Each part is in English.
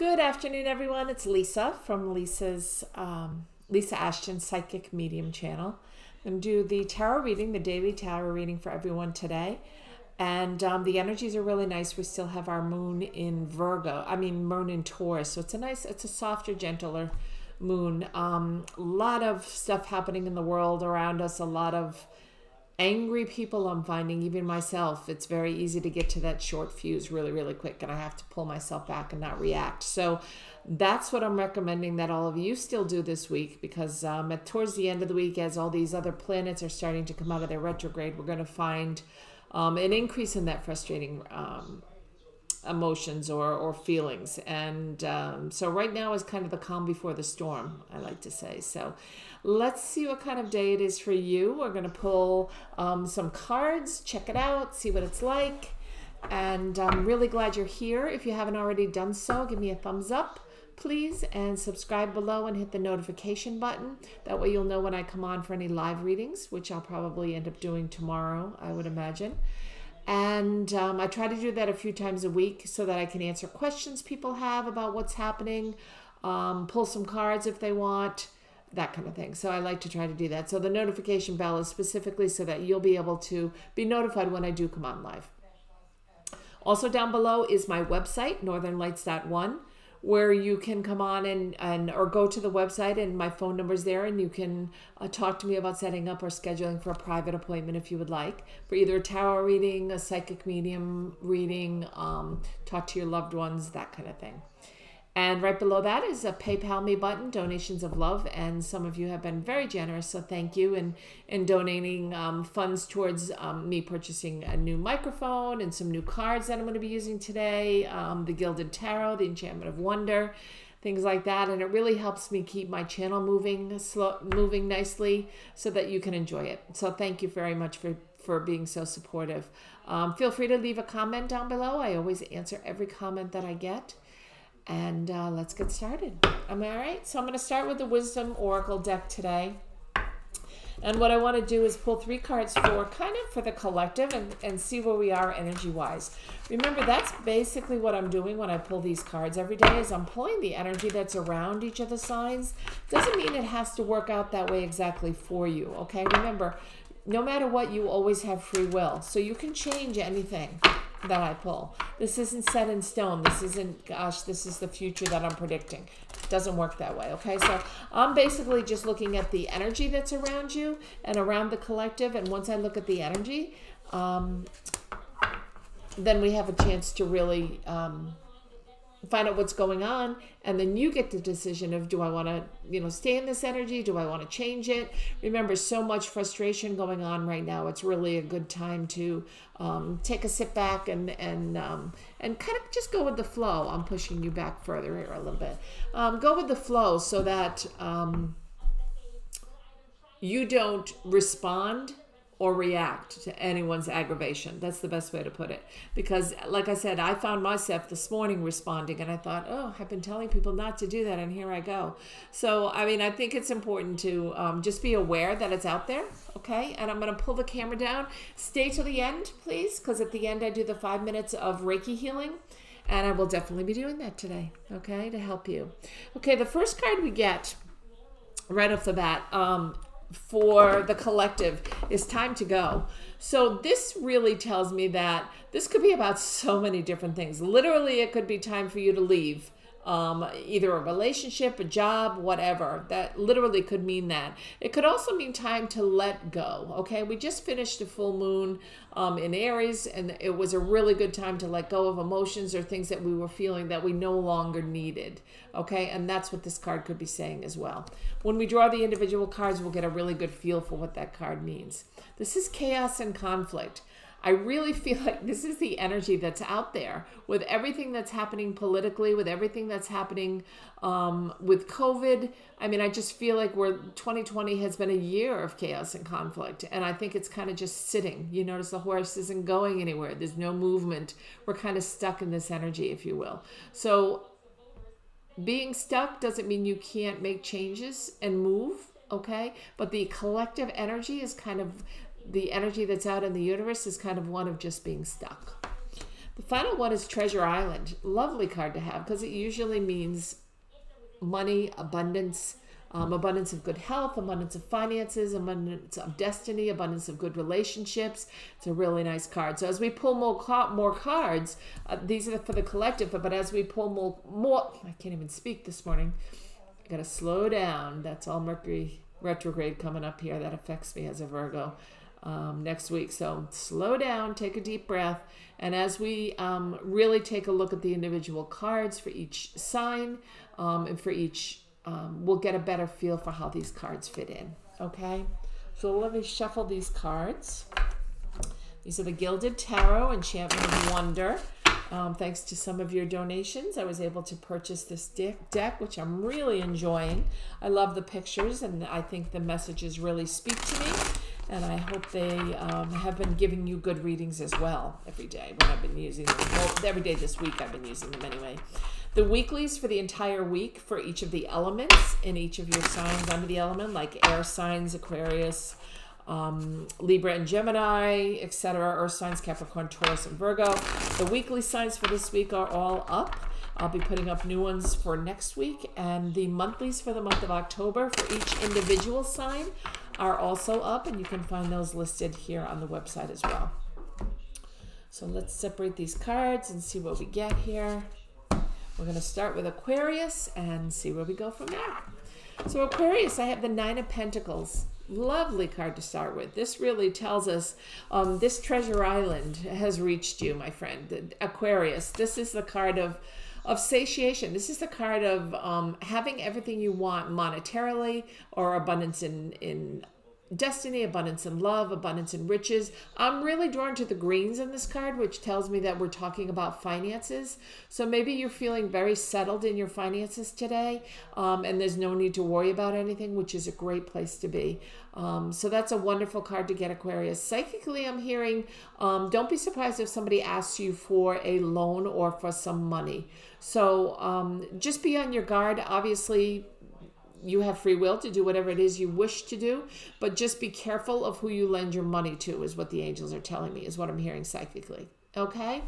Good afternoon, everyone. It's Lisa from Lisa Ashton's Psychic Medium channel. I'm going to do the tarot reading, the daily tarot reading for everyone today. And the energies are really nice. We still have our moon in Virgo, moon in Taurus. So it's a nice, it's a softer, gentler moon. A lot of stuff happening in the world around us, a lot of angry people I'm finding, even myself. It's very easy to get to that short fuse really, really quick, and I have to pull myself back and not react. So that's what I'm recommending that all of you still do this week, because towards the end of the week, as all these other planets are starting to come out of their retrograde, we're going to find an increase in that frustrating emotions or feelings. And so right now is kind of the calm before the storm, I like to say. So let's see what kind of day it is for you. We're going to pull some cards, check it out, see what it's like. And I'm really glad you're here. If you haven't already done so, give me a thumbs up, please, and subscribe below and hit the notification button. That way you'll know when I come on for any live readings, which I'll probably end up doing tomorrow, I would imagine. And I try to do that a few times a week so that I can answer questions people have about what's happening, pull some cards if they want, that kind of thing. So I like to try to do that. So the notification bell is specifically so that you'll be able to be notified when I do come on live. Also down below is my website, northernlights.one, where you can come on or go to the website, and my phone number's there, and you can talk to me about setting up or scheduling for a private appointment if you would like, for either a tarot reading, a psychic medium reading, talk to your loved ones, that kind of thing. And right below that is a PayPal me button, donations of love, and some of you have been very generous, so thank you in donating funds towards me purchasing a new microphone and some new cards that I'm going to be using today, the Gilded Tarot, the Enchantment of Wonder, things like that. And it really helps me keep my channel moving nicely so that you can enjoy it. So thank you very much for being so supportive. Feel free to leave a comment down below. I always answer every comment that I get. And let's get started. Am I all right? So I'm going to start with the Wisdom Oracle deck today. And what I want to do is pull three cards for the collective and see where we are energy-wise. Remember, that's basically what I'm doing when I pull these cards every day, is I'm pulling the energy that's around each of the signs. Doesn't mean it has to work out that way exactly for you, okay? Remember, no matter what, you always have free will. So you can change anything that I pull. This isn't set in stone. This isn't, gosh, this is the future that I'm predicting. It doesn't work that way, okay? So I'm basically just looking at the energy that's around you and around the collective, and once I look at the energy, then we have a chance to really find out what's going on, and then you get the decision of, do I want to, stay in this energy? Do I want to change it? Remember, so much frustration going on right now. It's really a good time to take a sit back and kind of just go with the flow. I'm pushing you back further here a little bit. Go with the flow so that you don't respond or react to anyone's aggravation. That's the best way to put it. Because like I said, I found myself this morning responding, and I thought, oh, I've been telling people not to do that, and here I go. So, I think it's important to just be aware that it's out there, okay? And I'm gonna pull the camera down. Stay till the end, please, because at the end I do the 5 minutes of Reiki healing, and I will definitely be doing that today, okay, to help you. Okay, the first card we get right off the bat, for the collective, is time to go. So this really tells me that this could be about so many different things. Literally, it could be time for you to leave either a relationship, a job, whatever. That literally could mean that. It could also mean time to let go, okay? We just finished a full moon in Aries, and it was a really good time to let go of emotions or things that we were feeling that we no longer needed, okay? And that's what this card could be saying as well. When we draw the individual cards, we'll get a really good feel for what that card means. This is chaos and conflict. I really feel like this is the energy that's out there with everything that's happening politically, with everything that's happening with COVID. I just feel like 2020 has been a year of chaos and conflict, and I think it's kind of just sitting. You notice the horse isn't going anywhere. There's no movement. We're kind of stuck in this energy, if you will. So being stuck doesn't mean you can't make changes and move, okay? But the collective energy is kind of, the energy that's out in the universe is kind of one of just being stuck. The final one is Treasure Island. Lovely card to have because it usually means money, abundance, abundance of good health, abundance of finances, abundance of destiny, abundance of good relationships. It's a really nice card. So as we pull more cards, these are for the collective, but as we pull more, I can't even speak this morning. I gotta slow down. That's all Mercury retrograde coming up here. That affects me as a Virgo next week. So slow down, take a deep breath. And as we really take a look at the individual cards for each sign and for each we'll get a better feel for how these cards fit in, okay? So let me shuffle these cards. These are the Gilded Tarot, Enchantment of Wonder. Thanks to some of your donations, I was able to purchase this deck, which I'm really enjoying. I love the pictures, and I think the messages really speak to me, and I hope they have been giving you good readings as well every day when I've been using them. Well, every day this week I've been using them anyway. The weeklies for the entire week for each of the elements in each of your signs under the element, like air signs, Aquarius, Libra and Gemini, etc. Earth signs, Capricorn, Taurus, and Virgo. The weekly signs for this week are all up. I'll be putting up new ones for next week. And the monthlies for the month of October for each individual sign are also up. And you can find those listed here on the website as well. So let's separate these cards and see what we get here. We're going to start with Aquarius and see where we go from there. So Aquarius, I have the Nine of Pentacles. Lovely card to start with. This really tells us this Treasure Island has reached you, my friend. Aquarius, this is the card of satiation. This is the card of having everything you want monetarily, or abundance in destiny, abundance in love, abundance in riches. I'm really drawn to the greens in this card, which tells me that we're talking about finances. So maybe you're feeling very settled in your finances today, and there's no need to worry about anything, which is a great place to be. So that's a wonderful card to get, Aquarius. Psychically, I'm hearing, don't be surprised if somebody asks you for a loan or for some money. So just be on your guard. Obviously, you have free will to do whatever it is you wish to do, but just be careful of who you lend your money to is what the angels are telling me, is what I'm hearing psychically. Okay?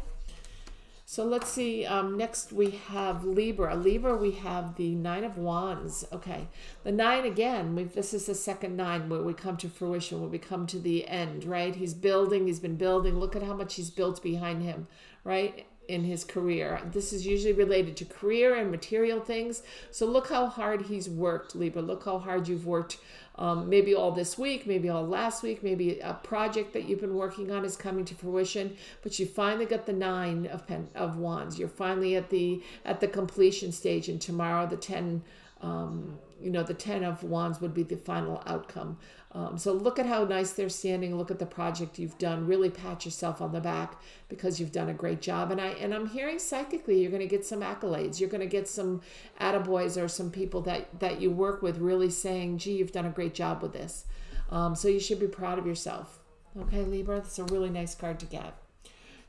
So let's see. Next we have Libra. Libra, we have the Nine of Wands. Okay. The Nine, again, this is the second Nine where we come to fruition, where we come to the end, right? He's building. He's been building. Look at how much he's built behind him, right? In his career. This is usually related to career and material things. So look how hard he's worked, Libra. Look how hard you've worked, maybe all this week, maybe all last week, maybe a project that you've been working on is coming to fruition, but you finally got the Nine of Wands. You're finally at the completion stage, and tomorrow the 10, the 10 of Wands would be the final outcome. So look at how nice they're standing. Look at the project you've done. Really pat yourself on the back because you've done a great job. And I'm hearing psychically you're going to get some accolades. You're going to get some attaboys or some people that you work with really saying, gee, you've done a great job with this. So you should be proud of yourself. Okay, Libra, that's a really nice card to get.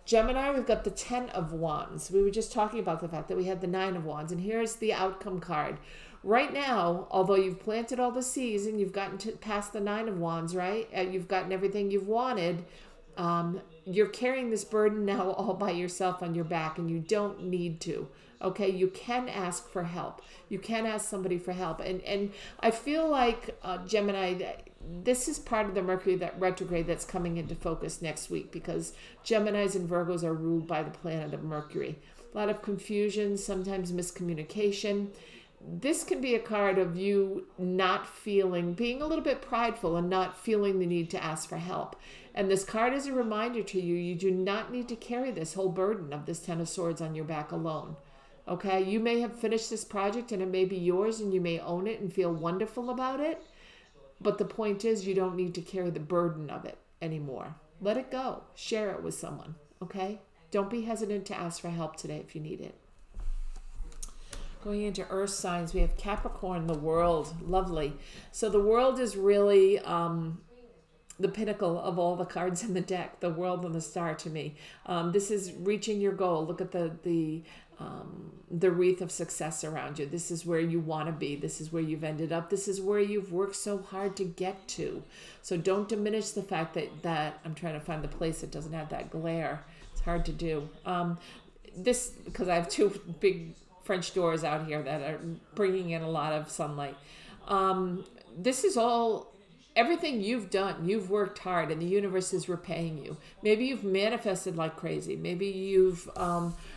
Gemini, we've got the 10 of Wands. We were just talking about the fact that we had the 9 of Wands, and here's the outcome card. Right now, although you've planted all the seeds and you've gotten past the 9 of Wands, right? You've gotten everything you've wanted. You're carrying this burden now all by yourself on your back, and you don't need to. Okay, you can ask for help. You can ask somebody for help. And I feel like, Gemini, this is part of the Mercury retrograde that's coming into focus next week, because Geminis and Virgos are ruled by the planet of Mercury. A lot of confusion, sometimes miscommunication. This can be a card of you not feeling, being a little bit prideful and not feeling the need to ask for help. And this card is a reminder to you, you do not need to carry this whole burden of this 10 of Swords on your back alone. Okay, you may have finished this project and it may be yours and you may own it and feel wonderful about it. But the point is you don't need to carry the burden of it anymore. Let it go. Share it with someone, okay? Don't be hesitant to ask for help today if you need it. Going into earth signs, we have Capricorn, the world. Lovely. So the world is really the pinnacle of all the cards in the deck, the world and the star to me. This is reaching your goal. Look at the wreath of success around you. This is where you want to be. This is where you've ended up. This is where you've worked so hard to get to. So don't diminish the fact that I'm trying to find the place that doesn't have that glare. It's Hard to do. This, because I have two big French doors out here that are bringing in a lot of sunlight. This is all, everything you've done, you've worked hard and the universe is repaying you. Maybe you've manifested like crazy. Maybe you've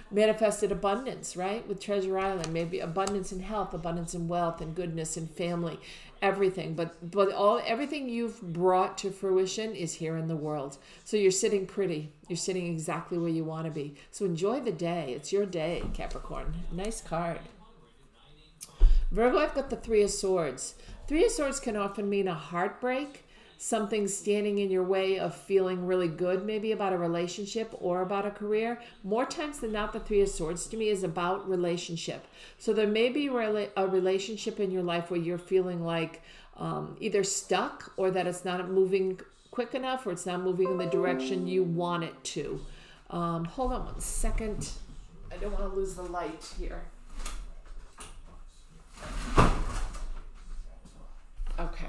manifested abundance, right? With Treasure Island, maybe abundance in health, abundance in wealth and goodness and family, everything. But everything you've brought to fruition is here in the world. So you're sitting pretty. You're sitting exactly where you want to be. So enjoy the day. It's your day, Capricorn. Nice card. Virgo, I've got the Three of Swords. Three of Swords can often mean a heartbreak, something standing in your way of feeling really good, maybe about a relationship or about a career. More times than not, the Three of Swords to me is about relationship. So there may be a relationship in your life where you're feeling like either stuck or that it's not moving quick enough or it's not moving in the direction you want it to. Hold on one second. I don't want to lose the light here. Okay,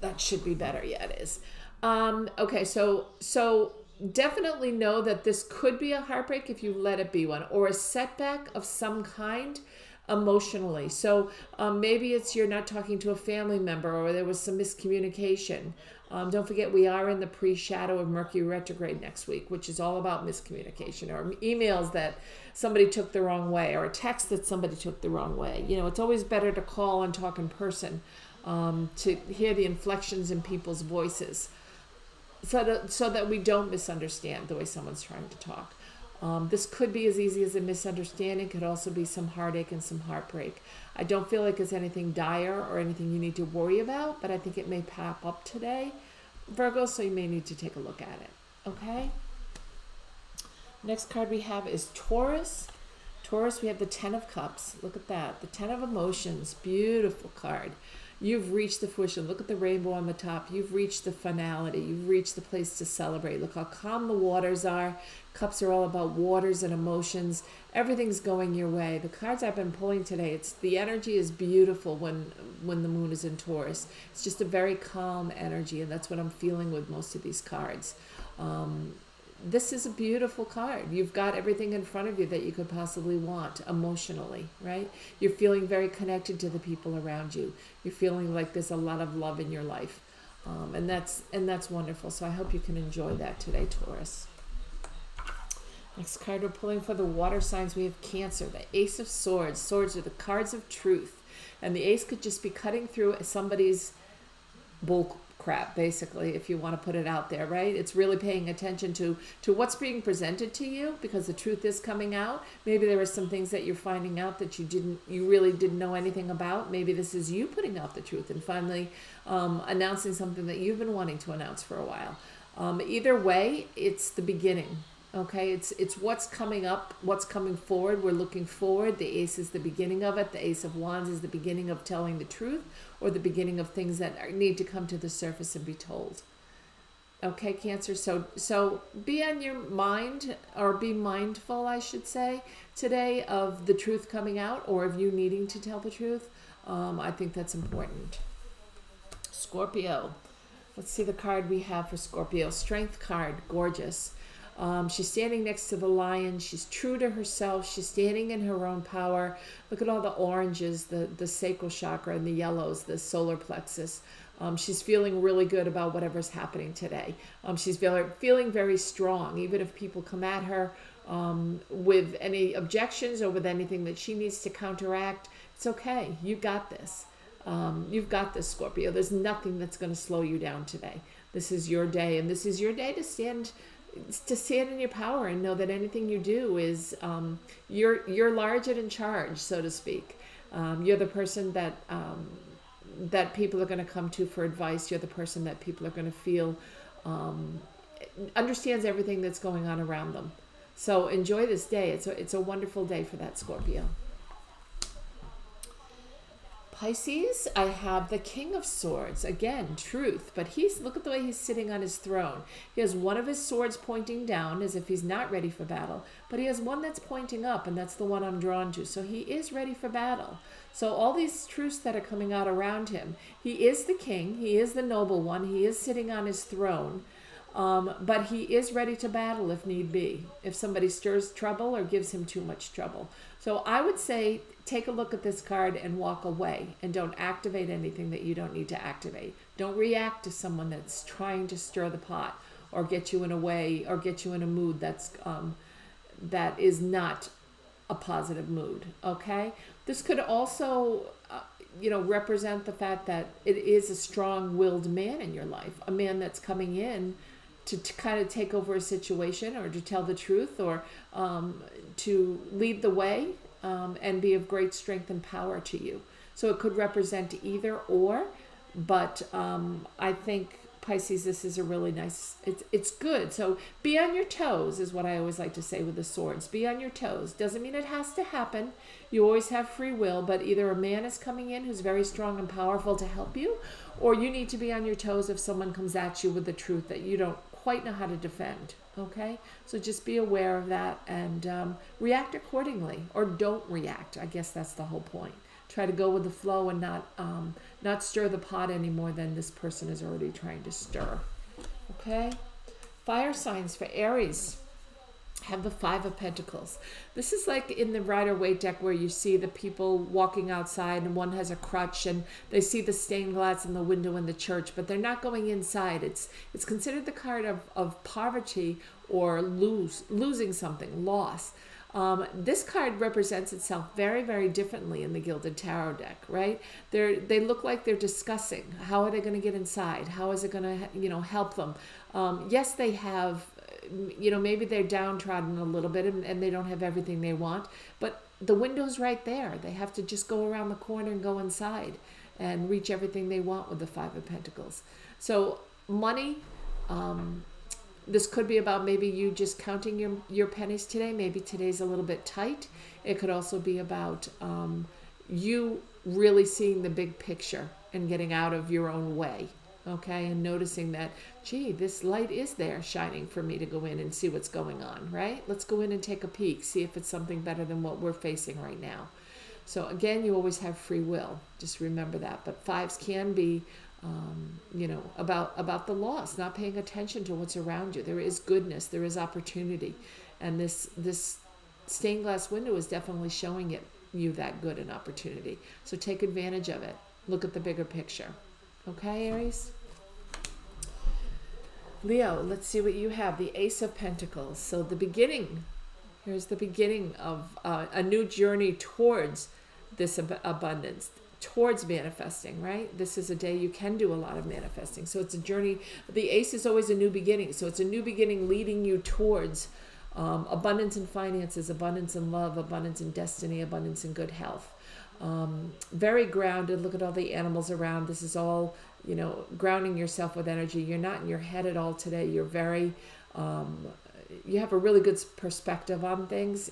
that should be better. Yeah, it is. Okay, so definitely know that this could be a heartbreak if you let it be one, or a setback of some kind emotionally. So maybe it's you're not talking to a family member, or there was some miscommunication. Don't forget, we are in the pre-shadow of Mercury retrograde next week, which is all about miscommunication or emails that somebody took the wrong way or a text that somebody took the wrong way. You know, it's always better to call and talk in person to hear the inflections in people's voices so that we don't misunderstand the way someone's trying to talk. This could be as easy as a misunderstanding. Could also be some heartache and some heartbreak. I don't feel like it's anything dire or anything you need to worry about, but I think it may pop up today, Virgo, so you may need to take a look at it, okay? Next card we have is Taurus. Taurus, we have the Ten of Cups. Look at that. The Ten of Emotions. Beautiful card. You've reached the fruition. Look at the rainbow on the top. You've reached the finality. You've reached the place to celebrate. Look how calm the waters are. Cups are all about waters and emotions. Everything's going your way. The cards I've been pulling today, it's the energy is beautiful when the moon is in Taurus. It's just a very calm energy, and that's what I'm feeling with most of these cards. This is a beautiful card. You've got everything in front of you that you could possibly want emotionally, right? You're feeling very connected to the people around you. You're feeling like there's a lot of love in your life. And that's wonderful. So I hope you can enjoy that today, Taurus. Next card we're pulling for the water signs, we have Cancer, the Ace of Swords. Swords are the cards of truth. And the ace could just be cutting through somebody's bull crap, basically, if you want to put it out there, right? It's really paying attention to what's being presented to you, because the truth is coming out. Maybe there are some things that you're finding out that you really didn't know anything about. Maybe this is you putting out the truth and finally announcing something that you've been wanting to announce for a while. Either way, it's the beginning. Okay, it's what's coming up, what's coming forward. We're looking forward. The ace is the beginning of it. The Ace of Wands is the beginning of telling the truth, or the beginning of things that need to come to the surface and be told. Okay, Cancer, so be on your mind, or be mindful, I should say, today of the truth coming out, or of you needing to tell the truth. I think that's important. Scorpio. Let's see the card we have for Scorpio. Strength card, gorgeous. She's standing next to the lion. She's true to herself. She's standing in her own power. Look at all the oranges, the sacral chakra, and the yellows, the solar plexus. She's feeling really good about whatever's happening today. She's feeling very strong, even if people come at her with any objections or with anything that she needs to counteract. It's okay. You got this. You've got this, Scorpio. There's nothing that's going to slow you down today. This is your day, and this is your day to stand in your power and know that anything you do is you're large and in charge, so to speak. You're the person that that people are going to come to for advice. You're the person that people are going to feel understands everything that's going on around them. So enjoy this day. It's a wonderful day for that, Scorpio. Pisces, I have the King of Swords. Again, truth, but look at the way he's sitting on his throne. He has one of his swords pointing down as if he's not ready for battle, but he has one that's pointing up, and that's the one I'm drawn to. So he is ready for battle. So all these truths that are coming out around him, he is the king, he is the noble one, he is sitting on his throne. But he is ready to battle if need be, if somebody stirs trouble or gives him too much trouble. So I would say take a look at this card and walk away, and don't activate anything that you don't need to activate. Don't react to someone that's trying to stir the pot or get you in a way or get you in a mood that's that is not a positive mood. Okay, this could also you know, represent the fact that it is a strong-willed man in your life, a man that's coming in to kind of take over a situation, or to tell the truth, or to lead the way, and be of great strength and power to you. So it could represent either or, but I think, Pisces, this is a really nice, it's good. So be on your toes is what I always like to say with the swords. Be on your toes. Doesn't mean it has to happen. You always have free will, but either a man is coming in who's very strong and powerful to help you, or you need to be on your toes if someone comes at you with the truth that you don't quite know how to defend. Okay, so just be aware of that and react accordingly, or don't react. I guess that's the whole point. Try to go with the flow and not stir the pot any more than this person is already trying to stir. Okay, fire signs for Aries have the 5 of Pentacles. This is like in the Rider-Waite deck where you see the people walking outside and one has a crutch and they see the stained glass in the window in the church, but they're not going inside. It's considered the card of poverty or losing something, loss. This card represents itself very, very differently in the Gilded Tarot deck, right? They look like they're discussing, how are they going to get inside? How is it going to, you know, help them? Yes, they have, you know, maybe they're downtrodden a little bit and they don't have everything they want, but the window's right there. They have to just go around the corner and go inside and reach everything they want with the 5 of Pentacles. So money, this could be about maybe you just counting your pennies today. Maybe today's a little bit tight. It could also be about you really seeing the big picture and getting out of your own way, okay? And noticing that, gee, this light is there shining for me to go in and see what's going on, right? Let's go in and take a peek, see if it's something better than what we're facing right now. So again, you always have free will. Just remember that. But fives can be you know, about the loss, not paying attention to what's around you. There is goodness, there is opportunity, and this stained glass window is definitely showing you that good an opportunity. So take advantage of it. Look at the bigger picture. Okay, Aries. Leo, let's see what you have. The Ace of Pentacles. So the beginning. Here's the beginning of a new journey towards this abundance, towards manifesting, right? This is a day you can do a lot of manifesting. So it's a journey. The Ace is always a new beginning. So it's a new beginning leading you towards abundance in finances, abundance in love, abundance in destiny, abundance in good health. Very grounded. Look at all the animals around. This is all, you know, grounding yourself with energy. You're not in your head at all today. You're very, you have a really good perspective on things,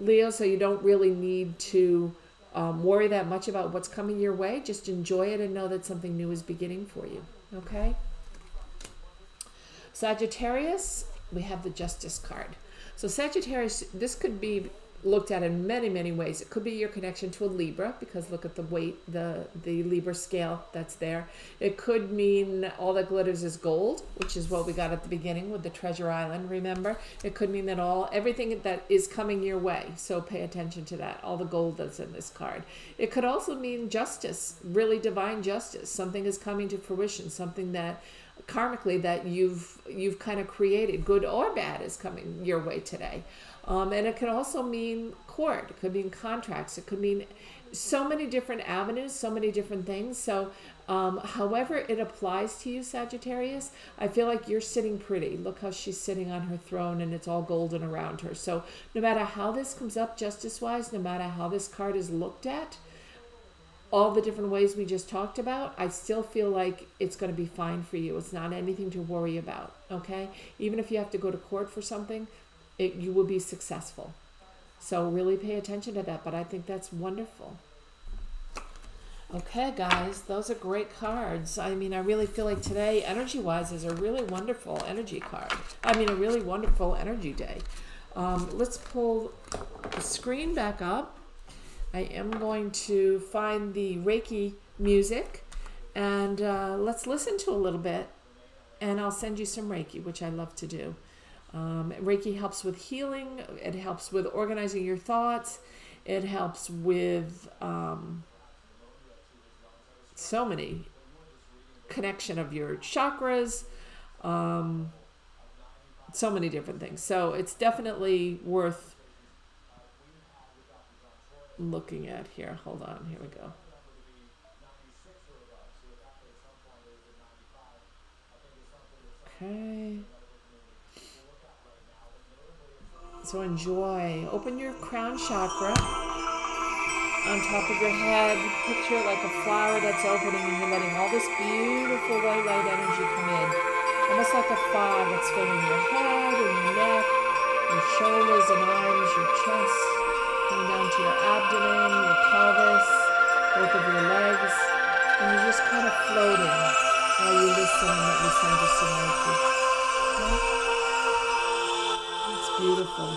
Leo, so you don't really need to worry that much about what's coming your way. Just enjoy it and know that something new is beginning for you. Okay? Sagittarius, we have the Justice card. So Sagittarius, this could be looked at in many, many ways. It could be your connection to a Libra, because look at the weight, the Libra scale that's there. It could mean all that glitters is gold, which is what we got at the beginning with the Treasure Island, remember? It could mean that everything that is coming your way, so pay attention to that, all the gold that's in this card. It could also mean justice, really divine justice. Something is coming to fruition, something that karmically that you've kind of created, good or bad, is coming your way today. And it could also mean court, it could mean contracts, it could mean so many different avenues, so many different things. So however it applies to you, Sagittarius, I feel like you're sitting pretty. Look how she's sitting on her throne and it's all golden around her. So no matter how this comes up justice-wise, no matter how this card is looked at, all the different ways we just talked about, I still feel like it's going to be fine for you. It's not anything to worry about, okay? Even if you have to go to court for something, you will be successful. So really pay attention to that, but I think that's wonderful. Okay, guys, those are great cards. I mean, I really feel like today, energy-wise, is a really wonderful energy card. I mean, a really wonderful energy day. Let's pull the screen back up. I am going to find the Reiki music, and let's listen to a little bit and I'll send you some Reiki, which I love to do. Reiki helps with healing. It helps with organizing your thoughts. It helps with so many, connection of your chakras, so many different things. So it's definitely worth looking at here. Hold on, here we go. Okay. So enjoy. Open your crown chakra on top of your head. Picture like a flower that's opening and you're letting all this beautiful white light energy come in. Almost like a fog that's filling your head and your neck, your shoulders and arms, your chest, coming down to your abdomen, your pelvis, both of your legs. And you're just kind of floating while you listen to some energy. Okay? Beautiful.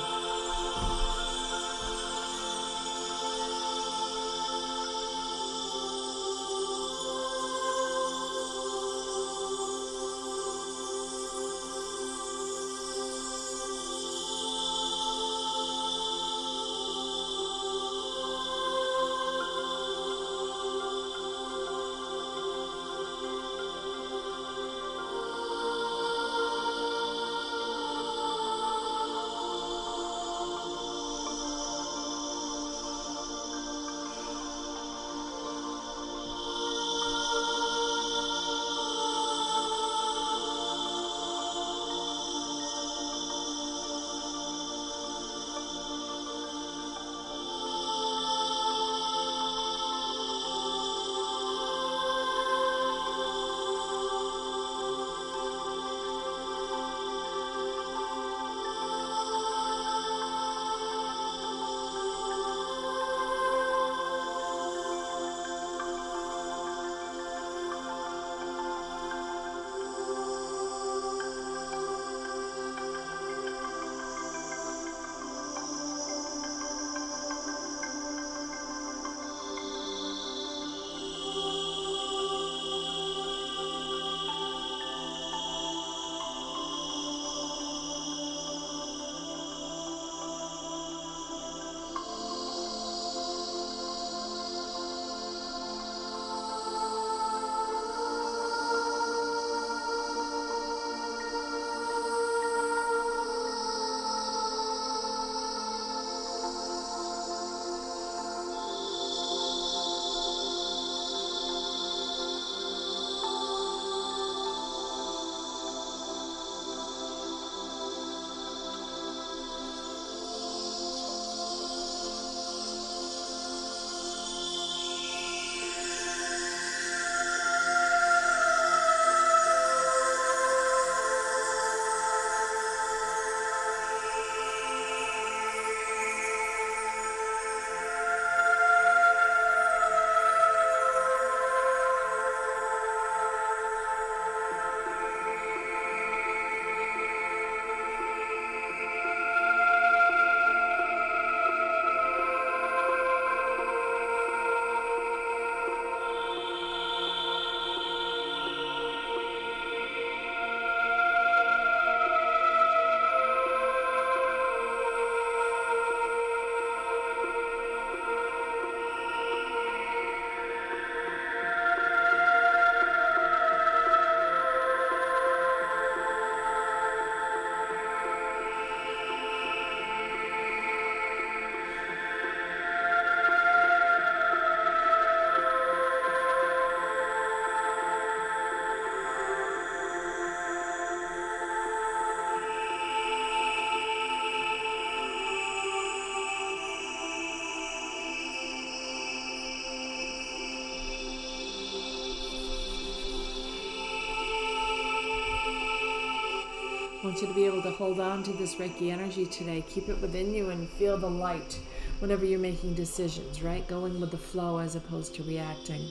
I want you to be able to hold on to this Reiki energy today. Keep it within you and feel the light whenever you're making decisions, right? Going with the flow as opposed to reacting.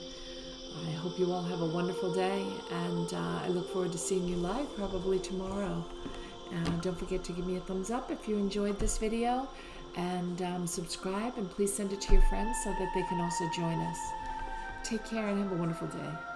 I hope you all have a wonderful day, and I look forward to seeing you live probably tomorrow. Don't forget to give me a thumbs up if you enjoyed this video, and subscribe, and please send it to your friends so that they can also join us. Take care and have a wonderful day.